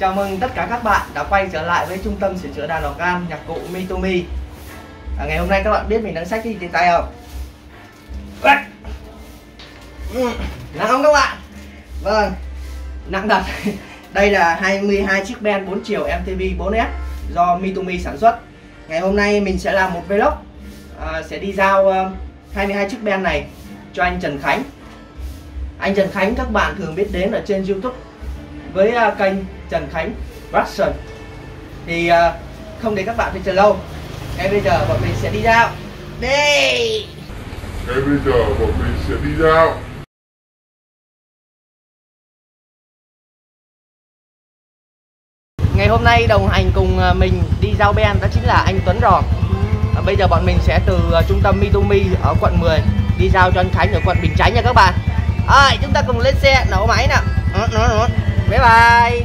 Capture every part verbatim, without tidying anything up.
Chào mừng tất cả các bạn đã quay trở lại với trung tâm sửa chữa đàn organ nhạc cụ Mitumi. à, Ngày hôm nay các bạn biết mình đang xách cái gì trên tay không? Nặng không các bạn? Vâng, nặng thật. Đây là hai mươi hai chiếc Ben bốn chiều em tê pê bốn ét do Mitumi sản xuất. Ngày hôm nay mình sẽ làm một vlog, à, sẽ đi giao hai mươi hai chiếc Ben này cho anh Trần Khánh. Anh Trần Khánh các bạn thường biết đến ở trên YouTube với uh, kênh Trần Khánh Production. Thì uh, không để các bạn phải chờ lâu, ngay bây giờ bọn mình sẽ đi giao. Đây. Ngay bây giờ bọn mình sẽ đi giao. Ngày hôm nay đồng hành cùng mình đi giao Ben đó chính là anh Tuấn Ròn. à, Bây giờ bọn mình sẽ từ uh, trung tâm Mitumi ở quận mười đi giao cho anh Khánh ở quận Bình Chánh nha các bạn. À, chúng ta cùng lên xe nổ máy nào. Nó, nó, nó. Bye bye.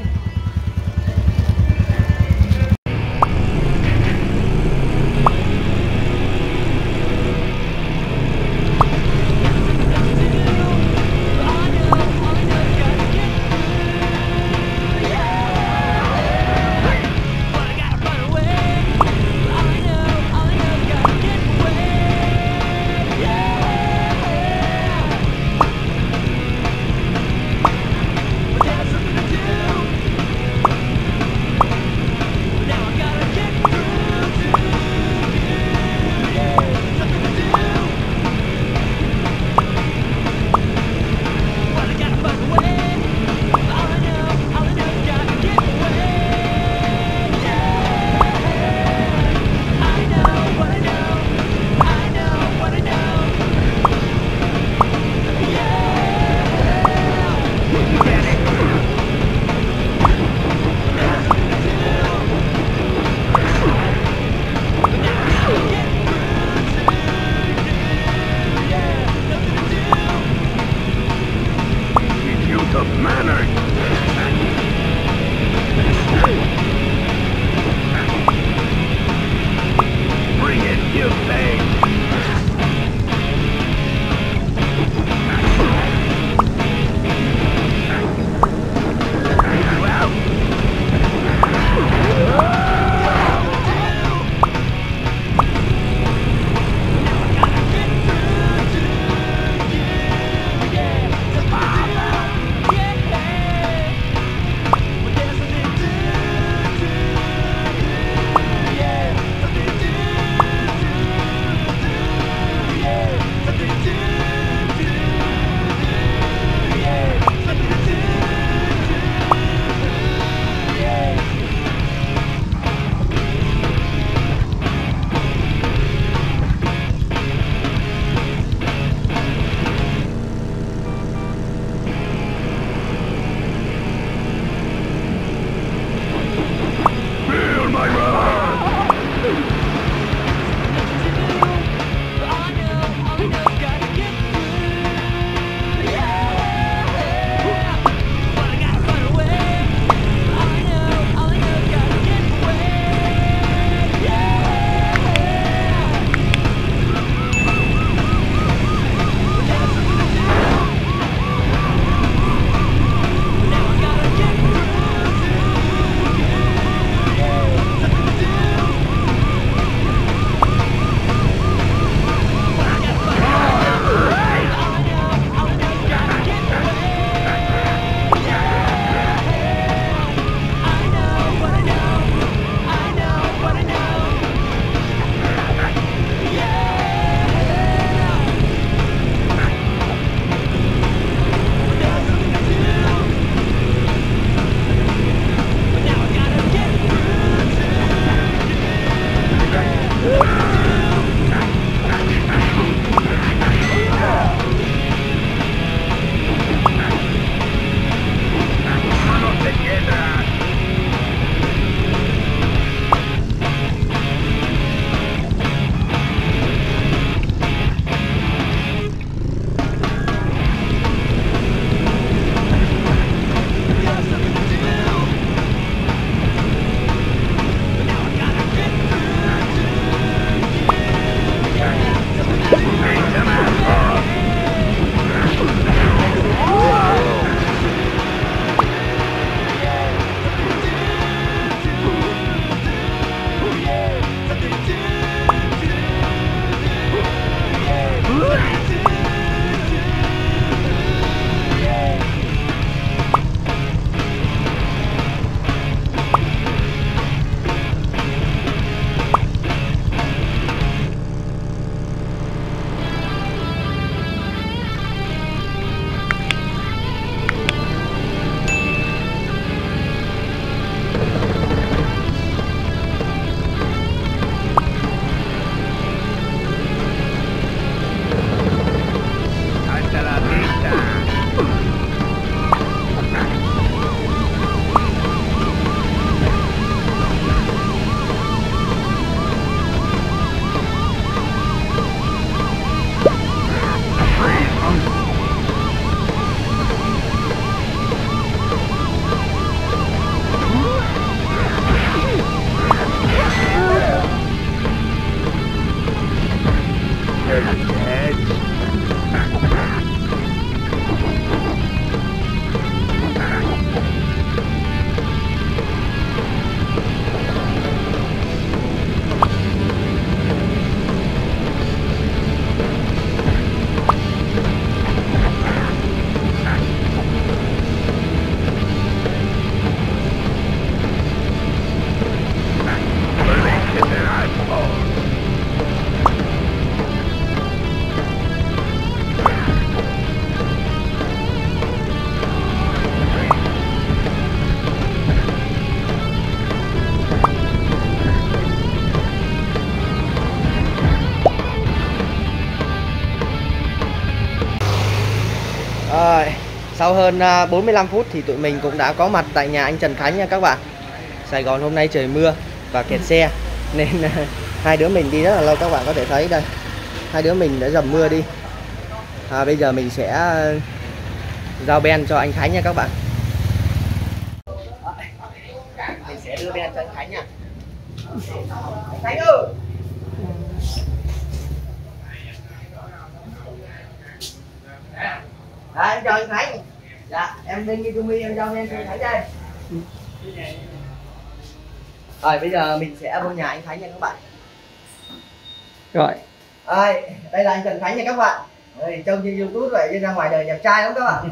Sau hơn bốn mươi lăm phút thì tụi mình cũng đã có mặt tại nhà anh Trần Khánh nha các bạn. Sài Gòn hôm nay trời mưa và kẹt xe nên hai đứa mình đi rất là lâu, các bạn có thể thấy đây. Hai đứa mình đã dầm mưa đi. À, bây giờ mình sẽ giao Ben cho anh Khánh nha các bạn. Mình sẽ đưa Ben cho anh Khánh nha. Anh Khánh ơi. Đấy, em cho anh Khánh. Dạ, em lên Mitumi em cho Ben cho anh Khánh đây. Rồi, bây giờ mình sẽ vô nhà anh Khánh nha các bạn. Rồi. Đây, đây là anh Trần Khánh nha các bạn. Rồi, trông trên YouTube vậy chứ ra ngoài đời đẹp trai lắm các bạn.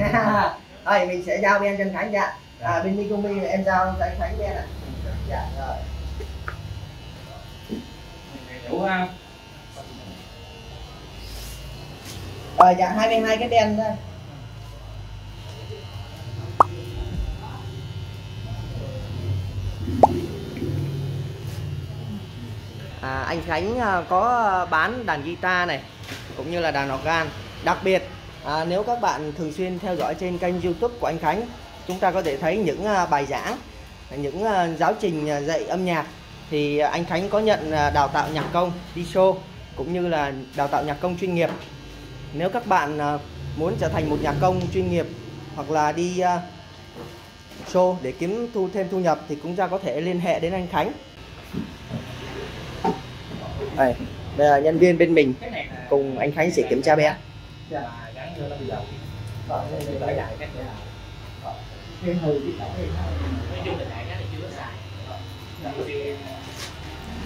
Rồi, mình sẽ giao Ben Trần Khánh nha. À, bên Mitumi em giao cho anh Khánh Ben ạ. Dạ, rồi. Đủ ha. Rồi, dạ hai mươi hai cái đen thôi. À, anh Khánh có bán đàn guitar này cũng như là đàn organ. Đặc biệt à, nếu các bạn thường xuyên theo dõi trên kênh YouTube của anh Khánh, chúng ta có thể thấy những bài giảng, những giáo trình dạy âm nhạc. Thì anh Khánh có nhận đào tạo nhạc công đi show cũng như là đào tạo nhạc công chuyên nghiệp. Nếu các bạn muốn trở thành một nhạc công chuyên nghiệp hoặc là đi show để kiếm thu thêm thu nhập thì chúng ta có thể liên hệ đến anh Khánh. Đây, đây là nhân viên bên mình cùng anh Khánh sẽ kiểm tra bé.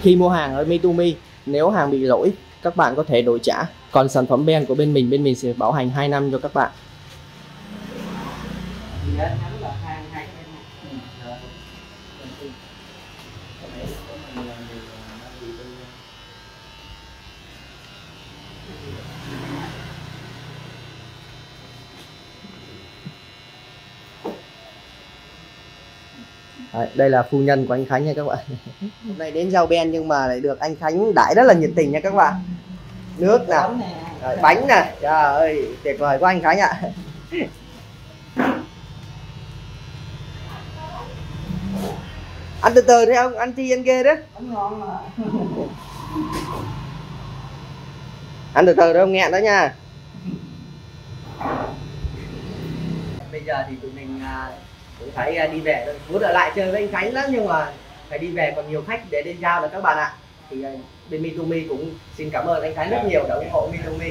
Khi mua hàng ở Mitumi, nếu hàng bị lỗi các bạn có thể đổi trả. Còn sản phẩm Ben của bên mình, bên mình sẽ bảo hành hai năm cho các bạn. Đây là phu nhân của anh Khánh nha các bạn. Hôm nay đến giao Ben nhưng mà lại được anh Khánh đãi rất là nhiệt tình nha các bạn. Nước nè, bánh nè, trời ơi tuyệt vời quá anh Khánh ạ. Ăn từ từ đấy ông, ăn chi ăn ghê đó. Ăn ngon mà. Ăn từ từ đó ông nghẹn đó nha. Bây giờ thì tụi mình cũng phải đi về thôi. Muốn ở lại chơi với anh Khánh lắm nhưng mà phải đi về, còn nhiều khách để đến giao là các bạn ạ. Thì bên Mitumi cũng xin cảm ơn anh Khánh rất nhiều đã ủng hộ Mitumi,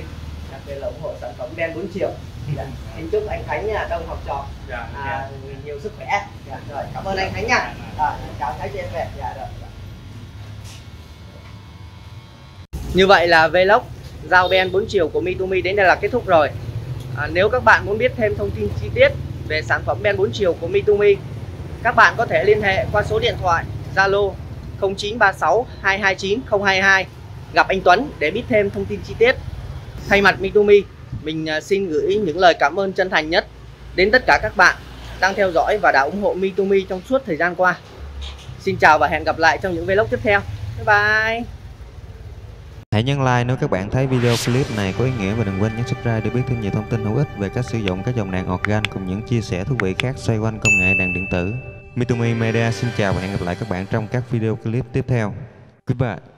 đặc biệt là ủng hộ sản phẩm Ben bốn chiều. Xin chúc anh Khánh đông học trò à, nhiều sức khỏe. Rồi, cảm ơn anh Khánh nha. Rồi, chào Khánh chị em về. Như vậy là vlog giao Ben bốn chiều của Mitumi đến đây là kết thúc rồi. à, Nếu các bạn muốn biết thêm thông tin chi tiết về sản phẩm Ben bốn chiều của Mitumi, các bạn có thể liên hệ qua số điện thoại Zalo không chín ba sáu hai hai chín không hai hai, gặp anh Tuấn để biết thêm thông tin chi tiết. Thay mặt Mitumi, mình xin gửi những lời cảm ơn chân thành nhất đến tất cả các bạn đang theo dõi và đã ủng hộ Mitumi trong suốt thời gian qua. Xin chào và hẹn gặp lại trong những vlog tiếp theo. Bye bye. Hãy nhấn like nếu các bạn thấy video clip này có ý nghĩa và đừng quên nhấn subscribe để biết thêm nhiều thông tin hữu ích về cách sử dụng các dòng đàn organ cùng những chia sẻ thú vị khác xoay quanh công nghệ đàn điện tử. Mitumi Media xin chào và hẹn gặp lại các bạn trong các video clip tiếp theo. Goodbye.